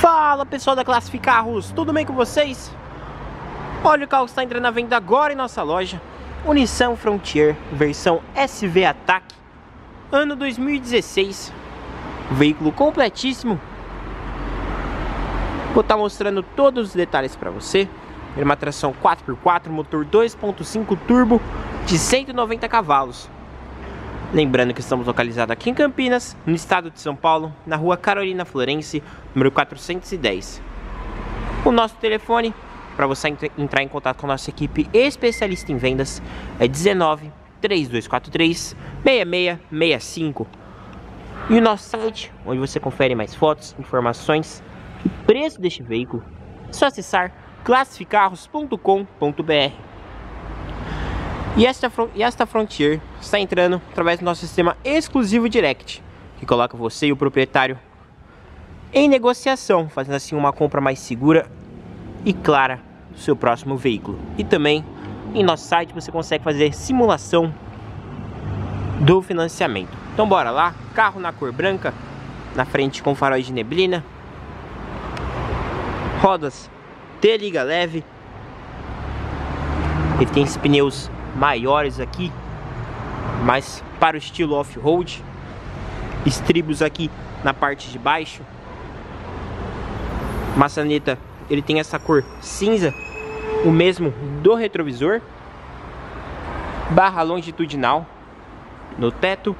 Fala pessoal da Classificarros, tudo bem com vocês? Olha o carro que está entrando à venda agora em nossa loja, Unição Frontier, versão SV Attack, ano 2016, veículo completíssimo. Vou estar mostrando todos os detalhes para você. É uma tração 4x4, motor 2.5 turbo de 190 cavalos. Lembrando que estamos localizados aqui em Campinas, no estado de São Paulo, na rua Carolina Florence, número 410. O nosso telefone, para você entrar em contato com a nossa equipe especialista em vendas, é 19 3243 6665. E o nosso site, onde você confere mais fotos, informações e preço deste veículo, é só acessar classificarros.com.br. E esta Frontier está entrando através do nosso sistema exclusivo Direct, que coloca você e o proprietário em negociação, fazendo assim uma compra mais segura e clara do seu próximo veículo. E também em nosso site você consegue fazer simulação do financiamento. Então bora lá, carro na cor branca, na frente com faróis de neblina, rodas de liga leve, ele tem esses pneus maiores aqui, mas para o estilo off-road, estribos aqui na parte de baixo, maçaneta, ele tem essa cor cinza, o mesmo do retrovisor, barra longitudinal no teto,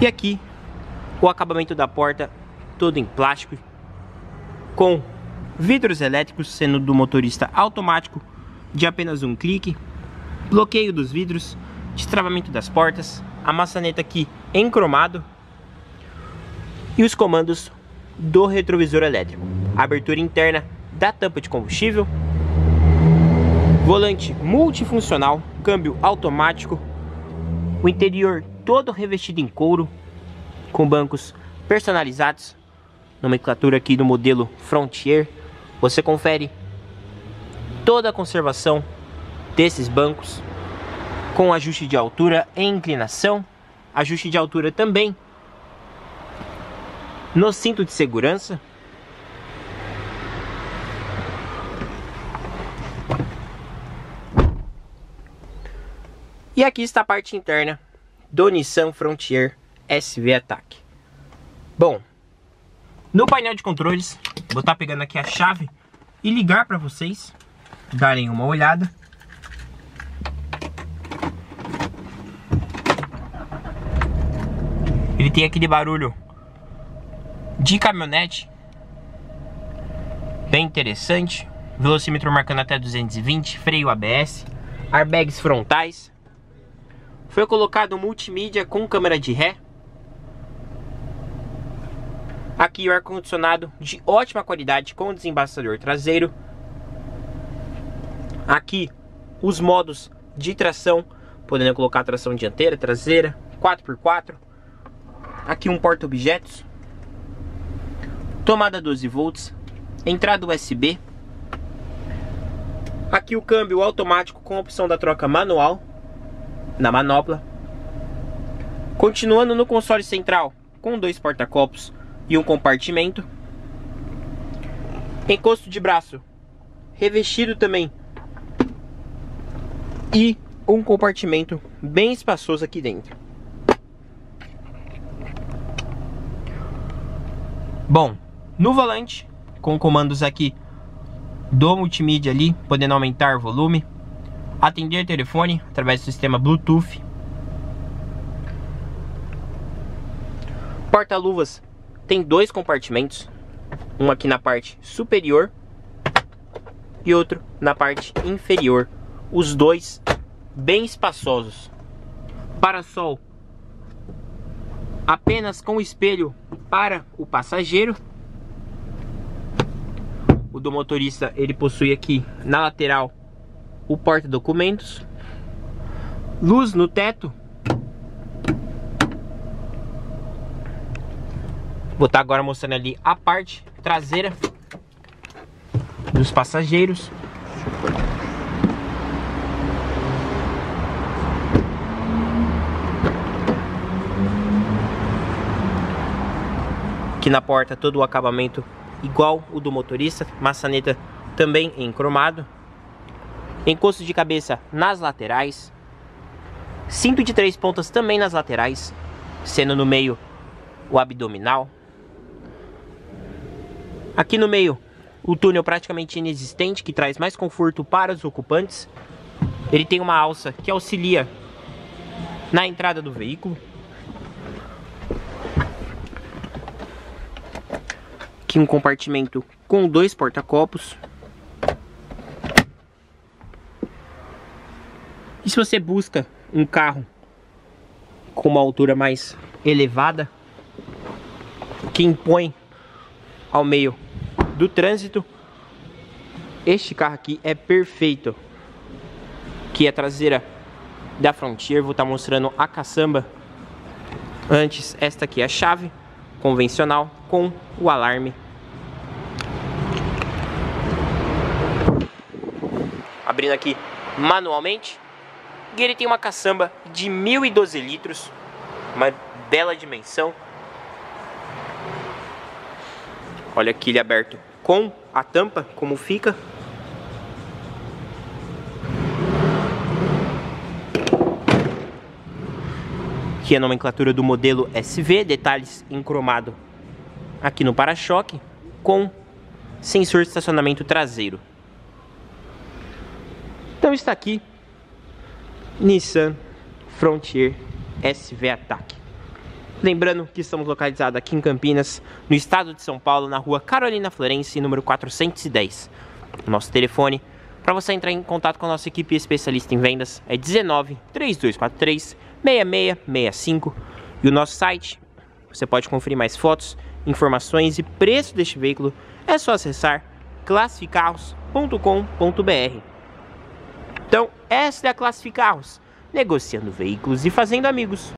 e aqui o acabamento da porta todo em plástico, com vidros elétricos, sendo do motorista automático, de apenas um clique, bloqueio dos vidros, destravamento das portas, a maçaneta aqui em cromado e os comandos do retrovisor elétrico, abertura interna da tampa de combustível, volante multifuncional, câmbio automático, o interior todo revestido em couro, com bancos personalizados, nomenclatura aqui do modelo Frontier, você confere toda a conservação desses bancos com ajuste de altura e inclinação, ajuste de altura também no cinto de segurança, e aqui está a parte interna do Nissan Frontier SV Attack. Bom, no painel de controles vou estar pegando aqui a chave e ligar para vocês darem uma olhada. Ele tem aquele barulho de caminhonete, bem interessante. Velocímetro marcando até 220, freio ABS, airbags frontais. Foi colocado multimídia com câmera de ré. Aqui o ar-condicionado de ótima qualidade com desembaçador traseiro. Aqui os modos de tração, podendo colocar tração dianteira, traseira, 4x4. Aqui um porta-objetos, tomada 12 volts, entrada USB. Aqui o câmbio automático com a opção da troca manual na manopla. Continuando no console central com dois porta-copos e um compartimento. Encosto de braço revestido também e um compartimento bem espaçoso aqui dentro. Bom, no volante, com comandos aqui do multimídia ali, podendo aumentar o volume, atender telefone através do sistema Bluetooth. Porta-luvas tem dois compartimentos, um aqui na parte superior e outro na parte inferior. Os dois bem espaçosos. Para-sol apenas com espelho para o passageiro. O do motorista, ele possui aqui na lateral o porta-documentos. Luz no teto. Vou estar agora mostrando ali a parte traseira dos passageiros. Aqui na porta todo o acabamento igual o do motorista, maçaneta também em cromado, encosto de cabeça nas laterais, cinto de 3 pontas também nas laterais, sendo no meio o abdominal. Aqui no meio o túnel praticamente inexistente, que traz mais conforto para os ocupantes. Ele tem uma alça que auxilia na entrada do veículo. Aqui um compartimento com 2 porta-copos. E se você busca um carro com uma altura mais elevada, que impõe ao meio do trânsito, este carro aqui é perfeito. Aqui a traseira da Frontier, vou estar mostrando a caçamba antes. Esta aqui é a chave convencional com o alarme. Abrindo aqui manualmente, e ele tem uma caçamba de 1012 litros, uma bela dimensão. Olha aqui ele aberto com a tampa, como fica. Aqui a nomenclatura do modelo SV, detalhes em cromado aqui no para-choque, com sensor de estacionamento traseiro. Então está aqui, Nissan Frontier SV Attack. Lembrando que estamos localizados aqui em Campinas, no estado de São Paulo, na rua Carolina Florence, número 410. O nosso telefone para você entrar em contato com a nossa equipe especialista em vendas é 19-3243-6665. E o nosso site, você pode conferir mais fotos, informações e preço deste veículo. É só acessar classificarros.com.br. Então, essa é a Classificarros, negociando veículos e fazendo amigos.